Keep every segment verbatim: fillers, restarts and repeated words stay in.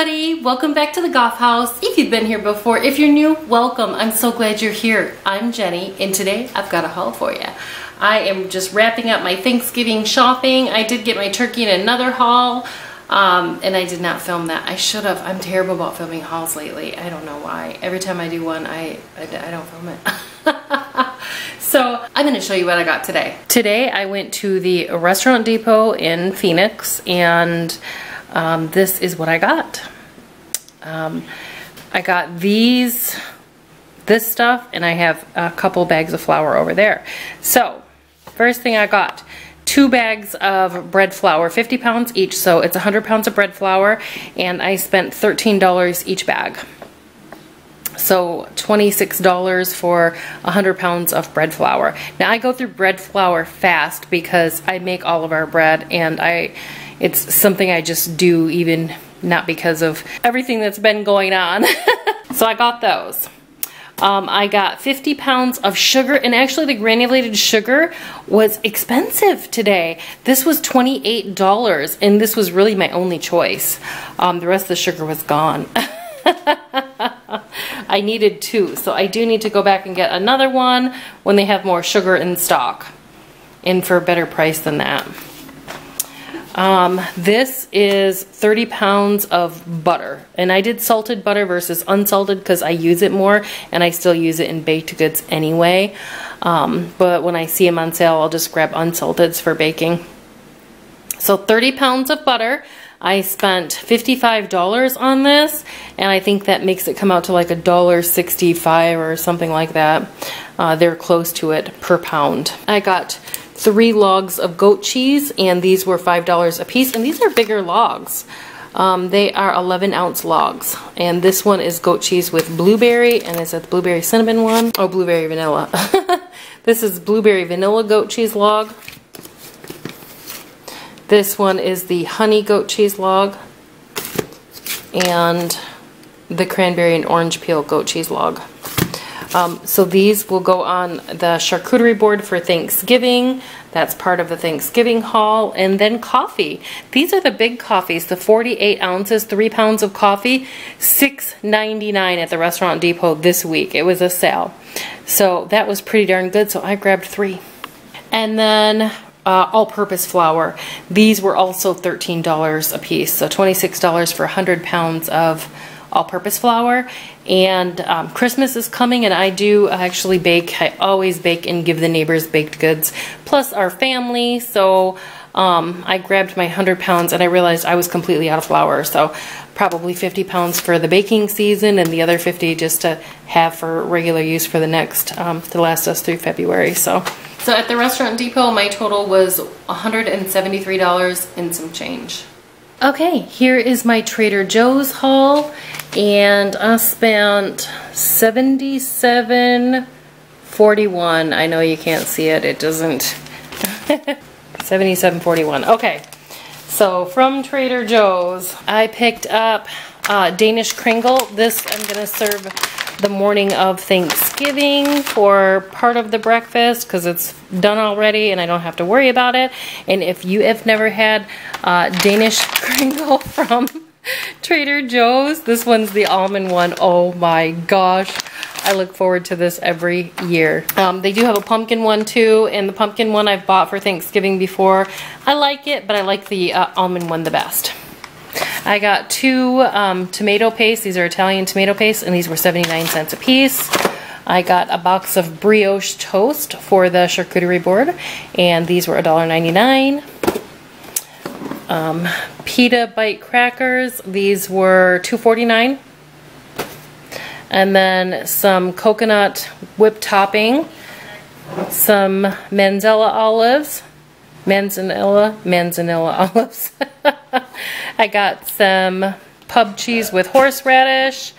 everybody, welcome back to the Golf House. If you've been here before, if you're new, welcome. I'm so glad you're here. I'm Jenny, and today I've got a haul for you. I am just wrapping up my Thanksgiving shopping. I did get my turkey in another haul, um, and I did not film that. I should have. I'm terrible about filming hauls lately. I don't know why. Every time I do one, I, I, I don't film it. So I'm going to show you what I got today. Today I went to the Restaurant Depot in Phoenix, and um, this is what I got. Um, I got these, this stuff, and I have a couple bags of flour over there. So first thing I got, two bags of bread flour, fifty pounds each, so it's one hundred pounds of bread flour, and I spent thirteen dollars each bag. So twenty-six dollars for one hundred pounds of bread flour. Now I go through bread flour fast because I make all of our bread, and I it's something I just do, even not because of everything that's been going on. So I got those. Um, I got fifty pounds of sugar, and actually the granulated sugar was expensive today. This was twenty-eight dollars, and this was really my only choice. Um, the rest of the sugar was gone. I needed two, so I do need to go back and get another one when they have more sugar in stock and for a better price than that. Um, this is thirty pounds of butter, and I did salted butter versus unsalted because I use it more, and I still use it in baked goods anyway. Um, but when I see them on sale, I'll just grab unsalteds for baking. So thirty pounds of butter. I spent fifty-five dollars on this, and I think that makes it come out to like a dollar sixty-five or something like that. Uh, they're close to it per pound. I got three logs of goat cheese, and these were five dollars a piece, and these are bigger logs. Um, they are eleven ounce logs, and this one is goat cheese with blueberry, and it's a blueberry cinnamon one. Oh, blueberry vanilla. This is blueberry vanilla goat cheese log. This one is the honey goat cheese log, and the cranberry and orange peel goat cheese log. Um, so these will go on the charcuterie board for Thanksgiving. That's part of the Thanksgiving haul. And then coffee. These are the big coffees, the forty-eight ounces, three pounds of coffee, six ninety-nine at the Restaurant Depot this week. It was a sale. So that was pretty darn good, so I grabbed three. And then Uh, all-purpose flour. These were also thirteen dollars a piece, so twenty-six dollars for one hundred pounds of all-purpose flour. And um, Christmas is coming, and I do actually bake. I always bake and give the neighbors baked goods, plus our family. So um, I grabbed my one hundred pounds, and I realized I was completely out of flour, so probably fifty pounds for the baking season, and the other fifty just to have for regular use for the next, um, to last us through February. So. So at the Restaurant Depot, my total was one hundred seventy-three dollars and some change. Okay, here is my Trader Joe's haul, and I spent seventy-seven forty-one. I know you can't see it, it doesn't. seventy-seven forty-one. Okay, so from Trader Joe's, I picked up uh, Danish Kringle. This I'm gonna serve the morning of Thanksgiving for part of the breakfast because it's done already and I don't have to worry about it. And if you have never had uh, Danish Kringle from Trader Joe's, this one's the almond one. Oh my gosh, I look forward to this every year. Um, they do have a pumpkin one too, and the pumpkin one I've bought for Thanksgiving before. I like it, but I like the uh, almond one the best. I got two um, tomato pastes. These are Italian tomato pastes, and these were seventy-nine cents a piece. I got a box of brioche toast for the charcuterie board, and these were a dollar ninety-nine. Um, pita bite crackers. These were two forty-nine. And then some coconut whipped topping, some manzanilla olives. Manzanilla, manzanilla olives. I got some pub cheese with horseradish.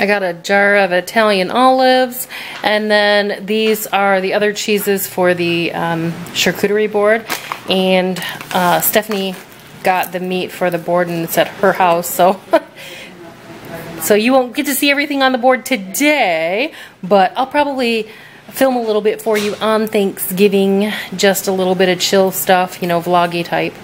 I got a jar of Italian olives. And then these are the other cheeses for the um, charcuterie board. And uh, Stephanie got the meat for the board, and it's at her house. So, so you won't get to see everything on the board today, but I'll probably film a little bit for you on Thanksgiving, just a little bit of chill stuff, you know, vloggy type.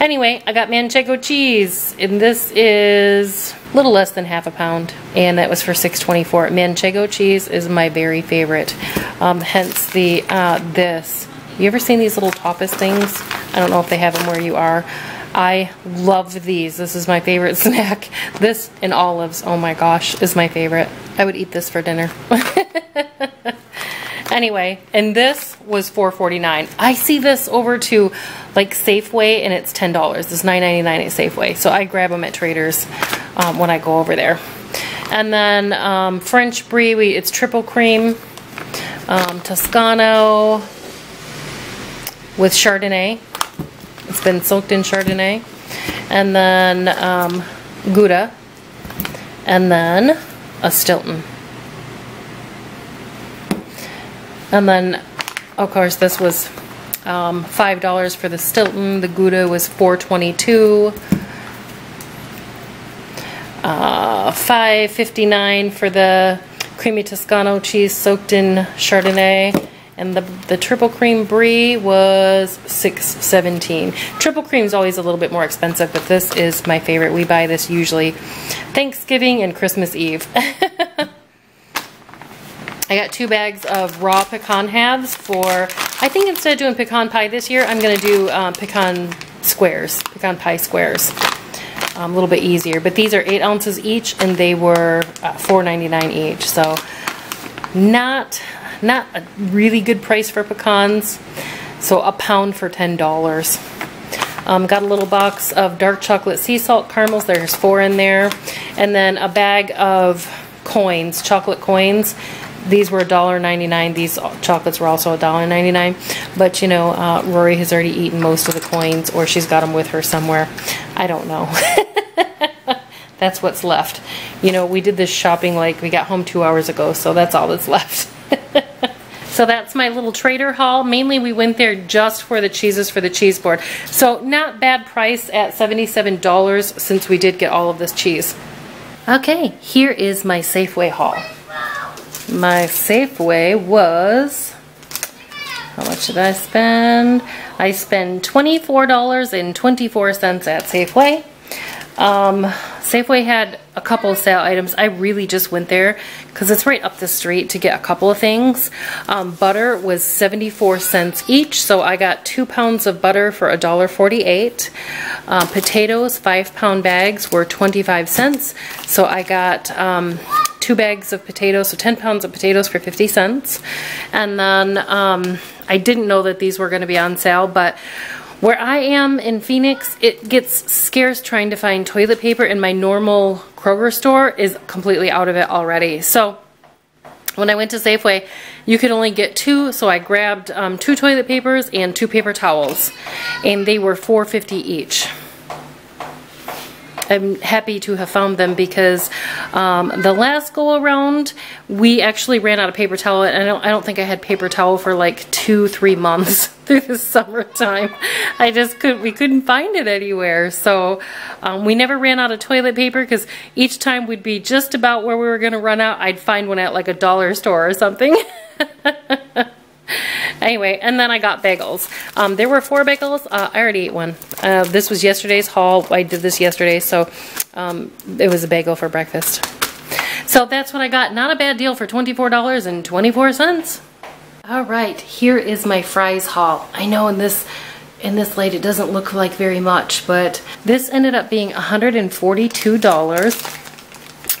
Anyway, I got manchego cheese, and this is a little less than half a pound, and that was for six twenty-four. Manchego cheese is my very favorite, um, hence the uh, this. You ever seen these little tapas things? I don't know if they have them where you are. I love these. This is my favorite snack. This and olives, oh my gosh, is my favorite. I would eat this for dinner. Anyway, and this was four forty-nine. I see this over to like Safeway and it's ten dollars. It's nine ninety-nine at Safeway. So I grab them at Trader's um, when I go over there. And then um, French brie, we, it's triple cream. Um, Toscano with Chardonnay. It's been soaked in Chardonnay. And then um, Gouda. And then a Stilton. And then, of course, this was um, five dollars for the Stilton. The Gouda was four twenty-two. Uh, five fifty-nine for the creamy Toscano cheese soaked in Chardonnay. And the, the triple cream brie was six seventeen. Triple cream is always a little bit more expensive, but this is my favorite. We buy this usually Thanksgiving and Christmas Eve. I got two bags of raw pecan halves for, I think instead of doing pecan pie this year, I'm going to do um, pecan squares, pecan pie squares. Um, a little bit easier. But these are eight ounces each, and they were uh, four ninety-nine each. So not... Not a really good price for pecans, so a pound for ten dollars. Um, got a little box of dark chocolate sea salt caramels. There's four in there. And then a bag of coins, chocolate coins. These were a dollar ninety-nine. These chocolates were also a dollar ninety-nine. But, you know, uh, Rory has already eaten most of the coins, or she's got them with her somewhere. I don't know. That's what's left. You know, we did this shopping like we got home two hours ago, so that's all that's left. So that's my little Trader haul. Mainly we went there just for the cheeses for the cheese board. So not bad price at seventy-seven dollars since we did get all of this cheese. Okay, here is my Safeway haul. My Safeway was, how much did I spend? I spent twenty-four dollars and twenty-four cents at Safeway. Um, Safeway had a couple of sale items. I really just went there because it's right up the street to get a couple of things. Um, butter was seventy-four cents each, so I got two pounds of butter for a dollar forty-eight. Uh, potatoes, five pound bags, were twenty-five cents, so I got um, two bags of potatoes, so ten pounds of potatoes for fifty cents. And then um, I didn't know that these were going to be on sale, but where I am in Phoenix, it gets scarce trying to find toilet paper, and my normal Kroger store is completely out of it already. So when I went to Safeway, you could only get two, so I grabbed um, two toilet papers and two paper towels, and they were four fifty each. I'm happy to have found them because um, the last go around, we actually ran out of paper towel, and I don't, I don't think I had paper towel for like two, three months through the summertime. I just couldn't, we couldn't find it anywhere. So um, we never ran out of toilet paper because each time we'd be just about where we were going to run out, I'd find one at like a dollar store or something. Anyway, and then I got bagels. Um, there were four bagels. Uh, I already ate one. Uh, this was yesterday's haul. I did this yesterday, so um, it was a bagel for breakfast. So that's what I got. Not a bad deal for twenty-four dollars and twenty-four cents. All right, here is my Fry's haul. I know in this in this light it doesn't look like very much, but this ended up being one hundred forty-two dollars.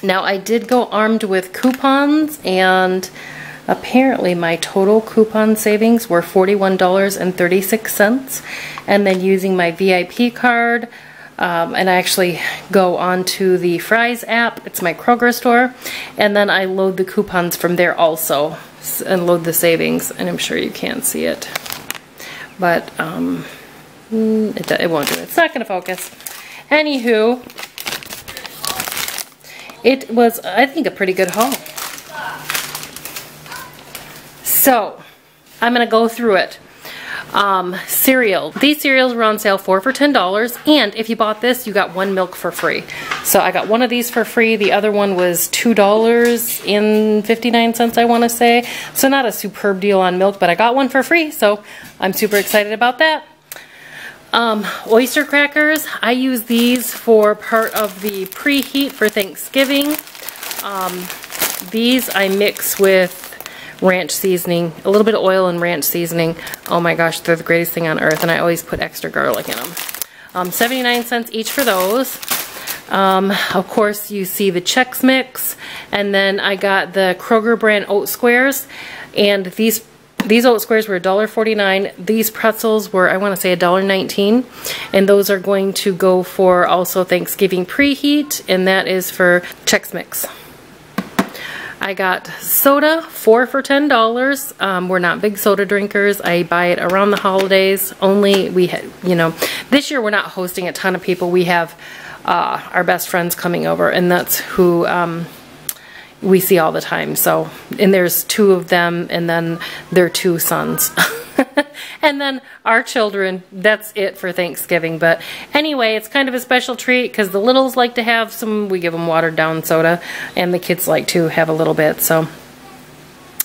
Now I did go armed with coupons, and apparently my total coupon savings were forty-one dollars and thirty-six cents, and then using my V I P card, um, and I actually go onto the Fry's app, it's my Kroger store, and then I load the coupons from there also, and load the savings, and I'm sure you can't see it, but um, it, it won't do it, it's not going to focus. Anywho, it was, I think, a pretty good haul. So, I'm going to go through it. Um, cereal. These cereals were on sale four for ten dollars, and if you bought this, you got one milk for free. So I got one of these for free. The other one was two dollars and fifty-nine cents, I want to say. So not a superb deal on milk, but I got one for free, so I'm super excited about that. Um, oyster crackers, I use these for part of the preheat for Thanksgiving. Um, these I mix with ranch seasoning, a little bit of oil and ranch seasoning. Oh my gosh, they're the greatest thing on earth, and I always put extra garlic in them. Um, seventy-nine cents each for those. Um, of course, you see the Chex Mix, and then I got the Kroger brand oat squares, and these these oat squares were a dollar forty-nine. These pretzels were, I want to say, a dollar nineteen, and those are going to go for also Thanksgiving preheat, and that is for Chex Mix. I got soda, four for ten dollars. Um, we're not big soda drinkers. I buy it around the holidays only. We had, you know, this year we're not hosting a ton of people. We have uh, our best friends coming over, and that's who um, we see all the time. So, and there's two of them, and then their two sons. And then our children, that's it for Thanksgiving. But anyway, it's kind of a special treat because the littles like to have some, we give them watered down soda, and the kids like to have a little bit. So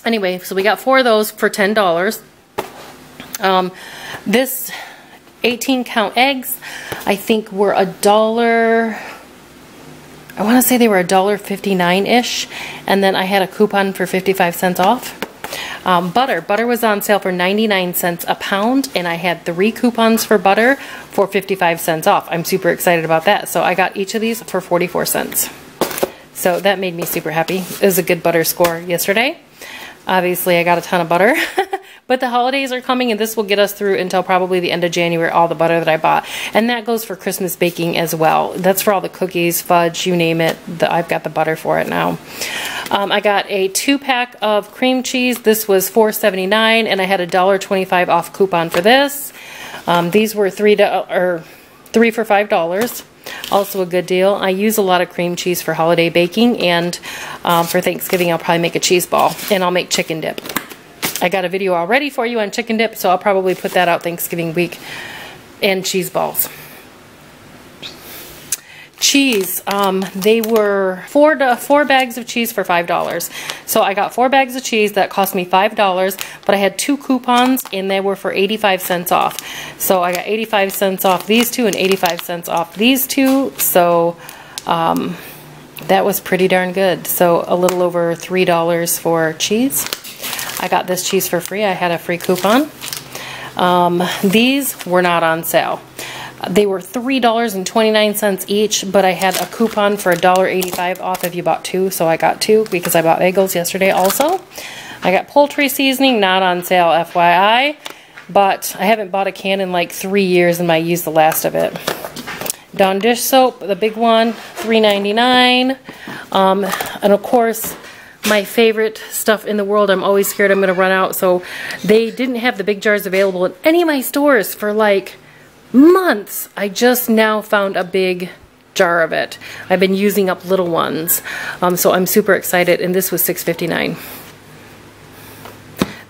anyway, so we got four of those for ten dollars. Um, this eighteen count eggs, I think were a dollar, I want to say they were a dollar fifty-nine-ish. And then I had a coupon for fifty-five cents off. Um, butter. Butter was on sale for ninety-nine cents a pound, and I had three coupons for butter for fifty-five cents off. I'm super excited about that. So I got each of these for forty-four cents. So that made me super happy. It was a good butter score yesterday. Obviously, I got a ton of butter. But the holidays are coming, and this will get us through until probably the end of January, all the butter that I bought. And that goes for Christmas baking as well. That's for all the cookies, fudge, you name it. The, I've got the butter for it now. Um, I got a two-pack of cream cheese. This was four seventy-nine, and I had a a dollar twenty-five off coupon for this. Um, these were three, to, or three for five dollars. Also a good deal. I use a lot of cream cheese for holiday baking, and um, for Thanksgiving I'll probably make a cheese ball, and I'll make chicken dip. I got a video already for you on chicken dip, so I'll probably put that out Thanksgiving week. And cheese balls. Cheese. Um, they were four to, four bags of cheese for five dollars. So I got four bags of cheese that cost me five dollars, but I had two coupons, and they were for eighty-five cents off. So I got eighty-five cents off these two and eighty-five cents off these two. So um, that was pretty darn good. So a little over three dollars for cheese. I got this cheese for free. I had a free coupon. Um, these were not on sale. They were three dollars and twenty-nine cents each, but I had a coupon for a dollar eighty-five off if you bought two, so I got two because I bought bagels yesterday also. I got poultry seasoning, not on sale, F Y I, but I haven't bought a can in like three years, and I used the last of it. Dawn dish soap, the big one, three ninety-nine. Um, and of course, my favorite stuff in the world. I'm always scared I'm going to run out, so they didn't have the big jars available in any of my stores for like months. I just now found a big jar of it. I've been using up little ones, um, so I'm super excited, and this was six fifty-nine.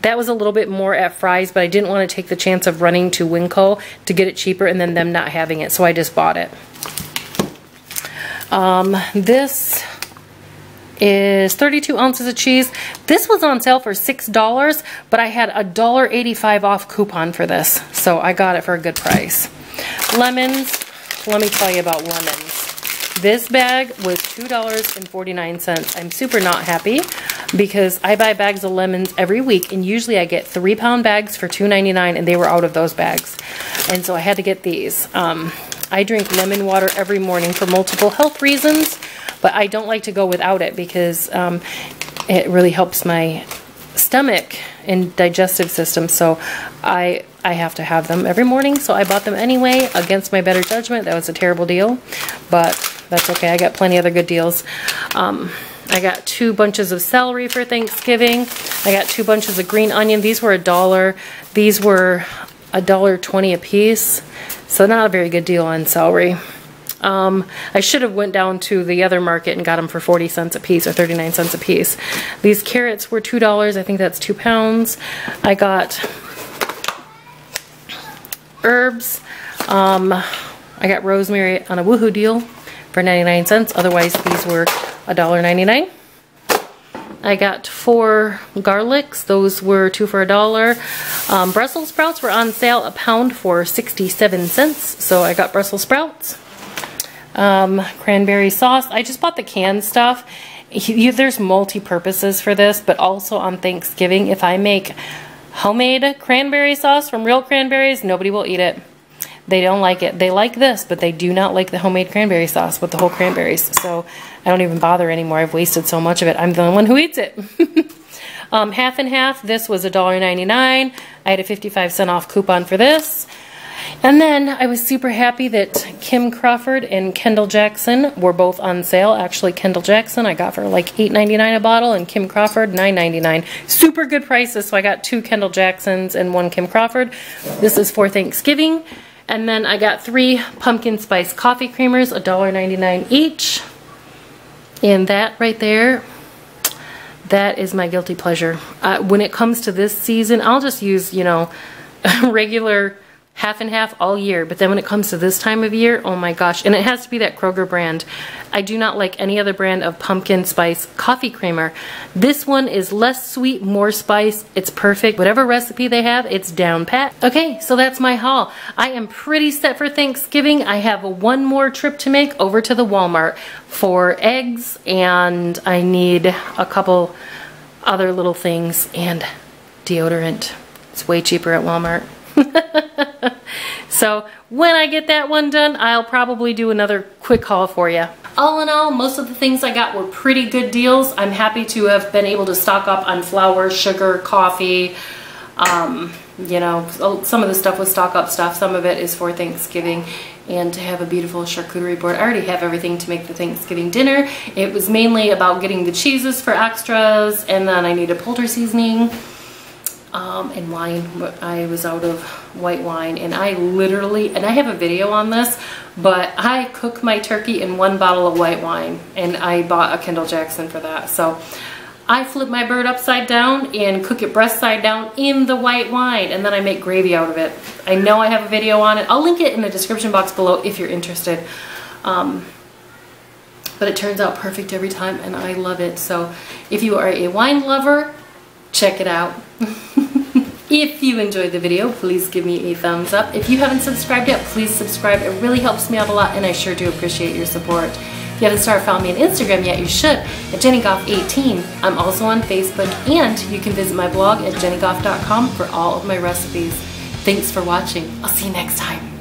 That was a little bit more at Fry's, but I didn't want to take the chance of running to Winco to get it cheaper and then them not having it, so I just bought it. Um, this is thirty-two ounces of cheese. This was on sale for six dollars, but I had a a dollar eighty-five off coupon for this, so I got it for a good price. Lemons, let me tell you about lemons. This bag was two dollars and forty-nine cents. I'm super not happy because I buy bags of lemons every week, and usually I get three pound bags for two ninety-nine, and they were out of those bags. And so I had to get these. Um, I drink lemon water every morning for multiple health reasons, but I don't like to go without it because um, it really helps my stomach and digestive system. So I I have to have them every morning. So I bought them anyway against my better judgment. That was a terrible deal, but that's okay. I got plenty of other good deals. Um, I got two bunches of celery for Thanksgiving. I got two bunches of green onion. These were a dollar. These were a dollar twenty a piece. So not a very good deal on celery. Um, I should have went down to the other market and got them for forty cents a piece or thirty-nine cents a piece. These carrots were two dollars. I think that's two pounds. I got herbs. Um, I got rosemary on a woohoo deal for ninety-nine cents. Otherwise, these were a dollar ninety-nine. I got four garlics. Those were two for a dollar. Um, Brussels sprouts were on sale a pound for sixty-seven cents. So I got Brussels sprouts. Um, cranberry sauce. I just bought the canned stuff. You, there's multi-purposes for this, but also on Thanksgiving, if I make homemade cranberry sauce from real cranberries, nobody will eat it. They don't like it. They like this, but they do not like the homemade cranberry sauce with the whole cranberries. So I don't even bother anymore. I've wasted so much of it. I'm the only one who eats it. um, half and half. This was a dollar ninety-nine. I had a fifty-five cent off coupon for this. And then I was super happy that Kim Crawford and Kendall Jackson were both on sale. Actually, Kendall Jackson I got for like eight ninety-nine a bottle, and Kim Crawford nine ninety-nine. Super good prices, so I got two Kendall Jacksons and one Kim Crawford. This is for Thanksgiving. And then I got three pumpkin spice coffee creamers, a dollar ninety-nine each. And that right there, that is my guilty pleasure. Uh, when it comes to this season, I'll just use, you know, regular half and half all year. But then when it comes to this time of year, oh my gosh. And it has to be that Kroger brand. I do not like any other brand of pumpkin spice coffee creamer. This one is less sweet, more spice. It's perfect. Whatever recipe they have, it's down pat. Okay, so that's my haul. I am pretty set for Thanksgiving. I have one more trip to make over to the Walmart for eggs, and I need a couple other little things and deodorant. It's way cheaper at Walmart. So when I get that one done, I'll probably do another quick haul for you. All in all, most of the things I got were pretty good deals. I'm happy to have been able to stock up on flour, sugar, coffee. Um, you know, some of the stuff was stock up stuff. Some of it is for Thanksgiving, and to have a beautiful charcuterie board. I already have everything to make the Thanksgiving dinner. It was mainly about getting the cheeses for extras, and then I need a Polter seasoning. Um, and wine. I was out of white wine, and I literally, and I have a video on this, but I cook my turkey in one bottle of white wine, and I bought a Kendall Jackson for that. So I flip my bird upside down and cook it breast side down in the white wine, and then I make gravy out of it. I know I have a video on it. I'll link it in the description box below if you're interested. Um, but it turns out perfect every time, and I love it. So if you are a wine lover, check it out. If you enjoyed the video, please give me a thumbs up. If you haven't subscribed yet, please subscribe. It really helps me out a lot, and I sure do appreciate your support. If you haven't started following me on Instagram yet, you should, at jenny goff eighteen. I'm also on Facebook, and you can visit my blog at jenny goff dot com for all of my recipes. Thanks for watching. I'll see you next time.